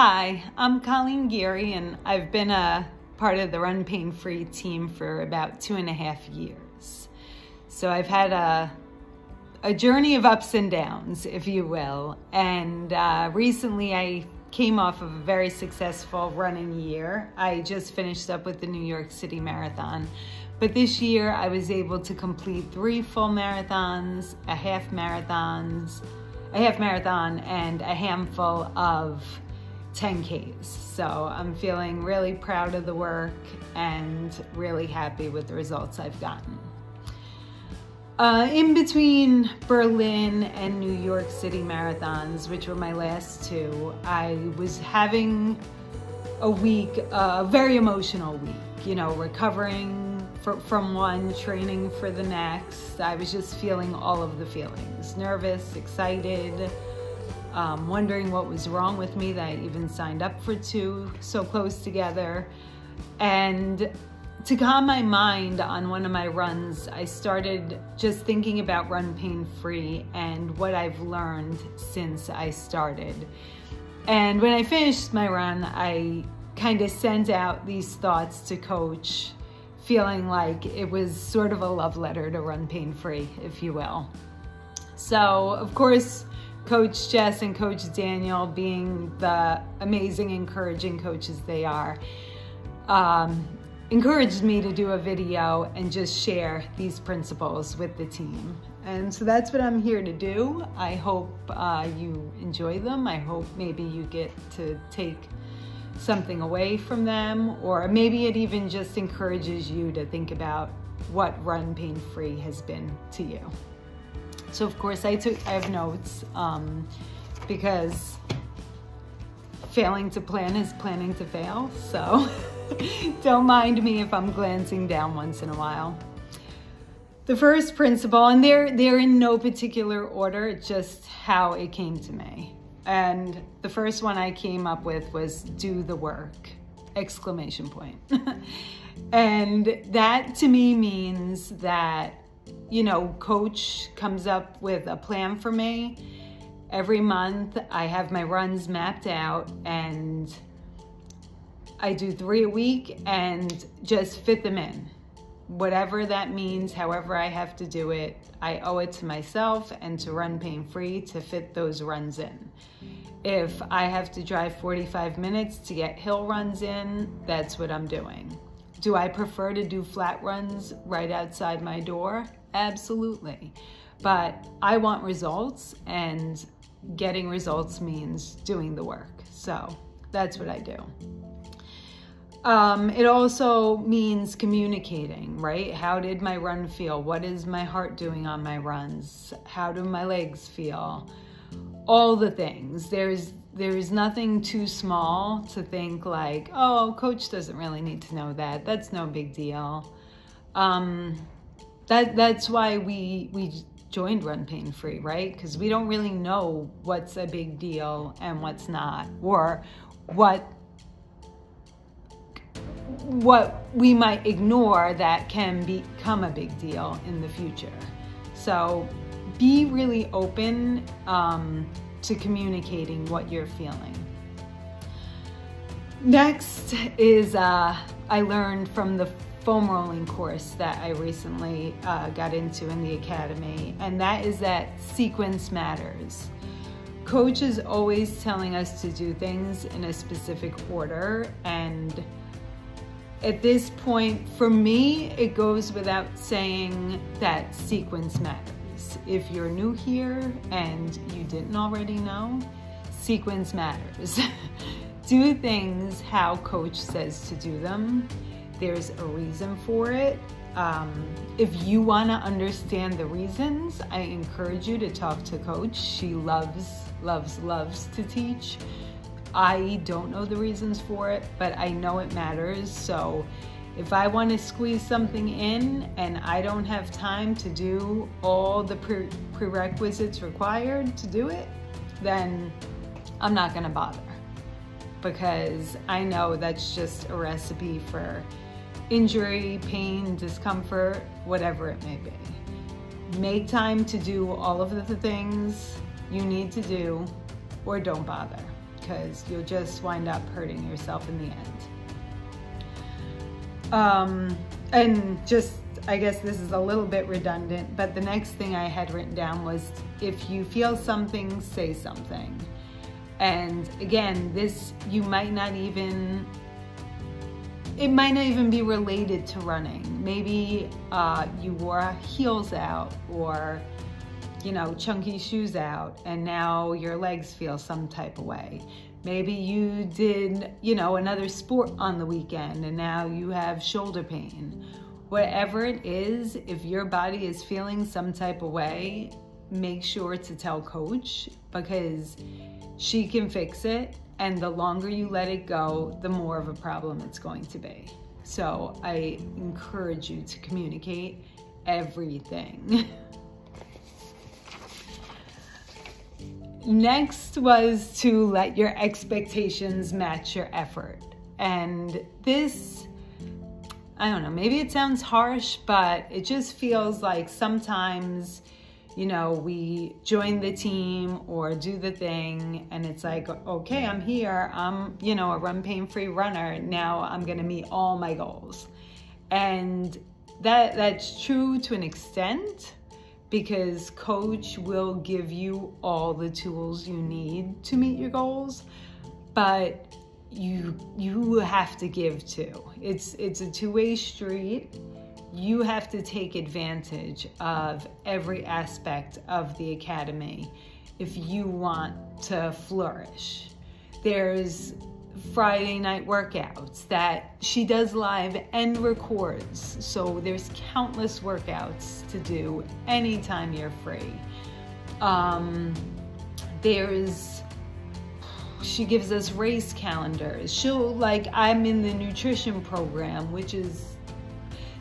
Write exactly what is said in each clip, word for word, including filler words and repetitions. Hi, I'm Colleen Geary, and I've been a part of the Run Pain Free team for about two and a half years. So I've had a, a journey of ups and downs, if you will. And uh, recently I came off of a very successful running year. I just finished up with the New York City Marathon. But this year I was able to complete three full marathons, a half marathons, a half marathon, and a handful of ten Ks. So I'm feeling really proud of the work and really happy with the results I've gotten. Uh, in between Berlin and New York City marathons, which were my last two, I was having a week, a very emotional week, you know, recovering for, from one, training for the next. I was just feeling all of the feelings, nervous, excited, um, wondering what was wrong with me that I even signed up for two so close together. And to calm my mind on one of my runs, I started just thinking about Run Pain Free and what I've learned since I started. And when I finished my run, I kind of sent out these thoughts to Coach, feeling like it was sort of a love letter to Run Pain Free, if you will. So, of course, Coach Jess and Coach Daniel, being the amazing, encouraging coaches they are, um, encouraged me to do a video and just share these principles with the team. And so that's what I'm here to do. I hope uh, you enjoy them. I hope maybe you get to take something away from them, or maybe it even just encourages you to think about what Run Pain Free has been to you. So of course I, took, I have notes um, because failing to plan is planning to fail, so don't mind me if I'm glancing down once in a while. The first principle, and they're, they're in no particular order, just how it came to me. And the first one I came up with was do the work, exclamation point. And that to me means that, you know, Coach comes up with a plan for me. Every month I have my runs mapped out, and I do three a week and just fit them in. Whatever that means, however I have to do it, I owe it to myself and to Run Pain Free to fit those runs in. If I have to drive forty-five minutes to get hill runs in, that's what I'm doing. Do I prefer to do flat runs right outside my door? Absolutely. But I want results, and getting results means doing the work. So that's what I do. Um, it also means communicating, right? How did my run feel? What is my heart doing on my runs? How do my legs feel? All the things. There's, there's nothing too small to think like, oh, Coach doesn't really need to know that. That's no big deal. Um, that, that's why we, we joined Run Pain Free, right? Because we don't really know what's a big deal and what's not, or what what we might ignore that can become a big deal in the future. So be really open um, to communicating what you're feeling. Next is uh, I learned from the foam rolling course that I recently uh, got into in the academy, and that is that sequence matters. Coach is always telling us to do things in a specific order, and at this point, for me, it goes without saying that sequence matters. If you're new here and you didn't already know, sequence matters. Do things how Coach says to do them. There's a reason for it. Um, if you want to understand the reasons, I encourage you to talk to Coach. She loves, loves, loves to teach. I don't know the reasons for it, but I know it matters. So if I want to squeeze something in and I don't have time to do all the pre prerequisites required to do it, then I'm not going to bother, because I know that's just a recipe for injury, pain, discomfort, whatever it may be. Make time to do all of the things you need to do, or don't bother. because you'll just wind up hurting yourself in the end. Um, and just, I guess this is a little bit redundant, but the next thing I had written down was, if you feel something, say something. And again, this, you might not even, it might not even be related to running. Maybe uh, you wore heels out, or, you know, chunky shoes out, and now your legs feel some type of way. Maybe you did, you know, another sport on the weekend, and now you have shoulder pain. Whatever it is, if your body is feeling some type of way, make sure to tell Coach, because she can fix it, and the longer you let it go, the more of a problem it's going to be. So I encourage you to communicate everything. Next was to let your expectations match your effort. And this, I don't know, maybe it sounds harsh, but it just feels like sometimes, you know, we join the team or do the thing, and it's like, okay, I'm here, I'm, you know, a Run Pain Free runner, now I'm gonna meet all my goals. And that that's true to an extent, because Coach will give you all the tools you need to meet your goals, but you you have to give too. It's it's a two-way street. You have to take advantage of every aspect of the academy if you want to flourish. There's Friday night workouts that she does live and records, so there's countless workouts to do anytime you're free. Um, there's, she gives us race calendars. She'll, like, I'm in the nutrition program, which is,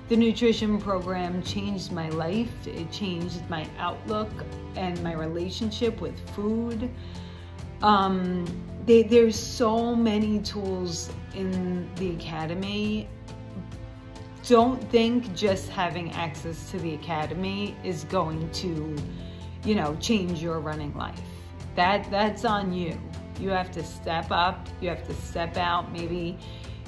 the nutrition program changed my life. It changed my outlook and my relationship with food. Um, they, there's so many tools in the academy. Don't think just having access to the academy is going to, you know, change your running life. That, that's on you. You have to step up, you have to step out, maybe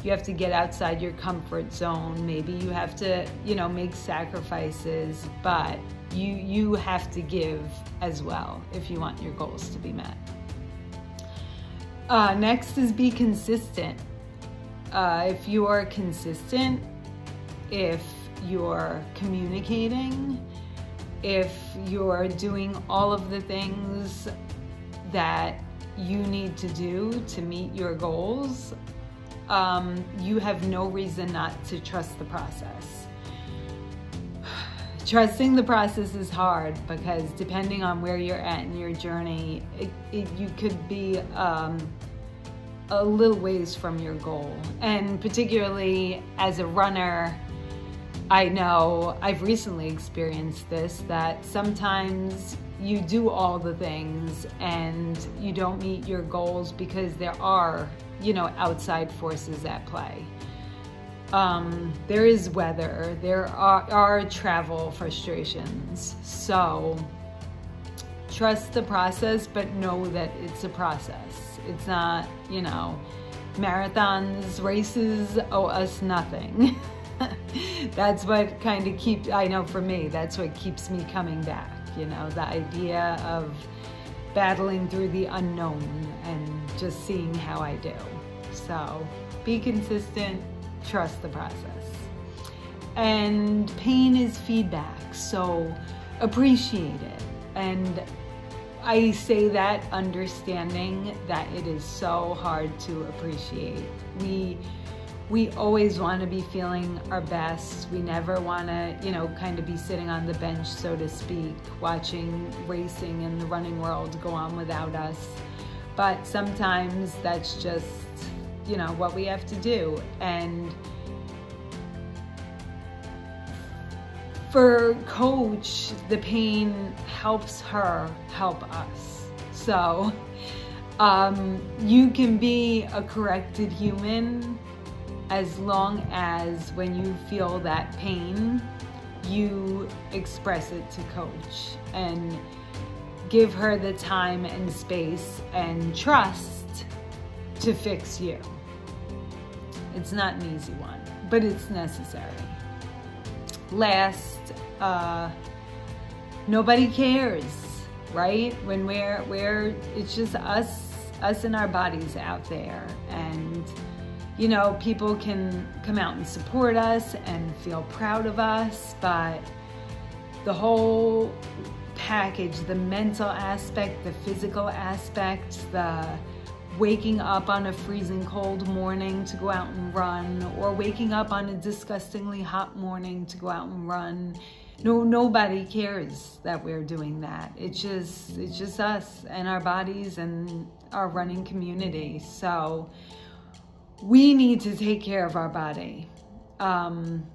you have to get outside your comfort zone. Maybe you have to, you know, make sacrifices, but you, you have to give as well if you want your goals to be met. Uh, next is be consistent. Uh, if you're consistent, if you're communicating, if you're doing all of the things that you need to do to meet your goals, Um, you have no reason not to trust the process. Trusting the process is hard, because depending on where you're at in your journey, it, it, you could be um, a little ways from your goal. And particularly as a runner, I know I've recently experienced this, that sometimes you do all the things and you don't meet your goals because there are, you know, outside forces at play. Um, there is weather, there are, are travel frustrations. So trust the process, but know that it's a process. It's not, you know, marathons, races owe us nothing. That's what kind of keeps, I know for me, that's what keeps me coming back. You know, the idea of battling through the unknown and just seeing how I do. So be consistent, trust the process. And pain is feedback, so appreciate it. And I say that understanding that it is so hard to appreciate. We we always want to be feeling our best. We never want to, you know, kind of be sitting on the bench, so to speak, watching racing and the running world go on without us. But sometimes that's just, you know, what we have to do. And for Coach, the pain helps her help us. So um, you can be a corrected human, as long as when you feel that pain, you express it to Coach and give her the time and space and trust to fix you. It's not an easy one, but it's necessary. Last, uh, nobody cares, right? When we're, we're, it's just us, us and our bodies out there. And, you know, people can come out and support us and feel proud of us, but the whole package, the mental aspect, the physical aspect, the waking up on a freezing cold morning to go out and run, or waking up on a disgustingly hot morning to go out and run. No, nobody cares that we're doing that. It's just, it's just us and our bodies and our running community. So we need to take care of our body. Um,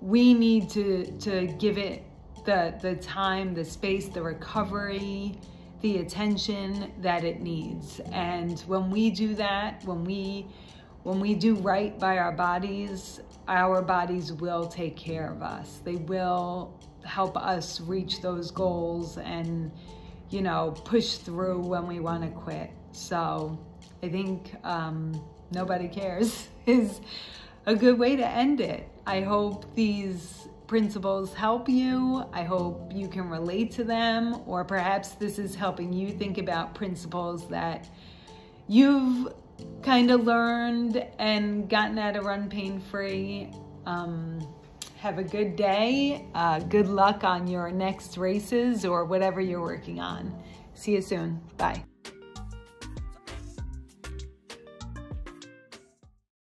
we need to, to give it the, the time, the space, the recovery, the attention that it needs. And when we do that, when we when we do right by our bodies, our bodies will take care of us. They will help us reach those goals and, you know, push through when we want to quit. So I think um, nobody cares is a good way to end it. I hope these principles help you. I hope you can relate to them, or perhaps this is helping you think about principles that you've kind of learned and gotten out of Run Pain Free. Um, have a good day. Uh, good luck on your next races or whatever you're working on. See you soon. Bye.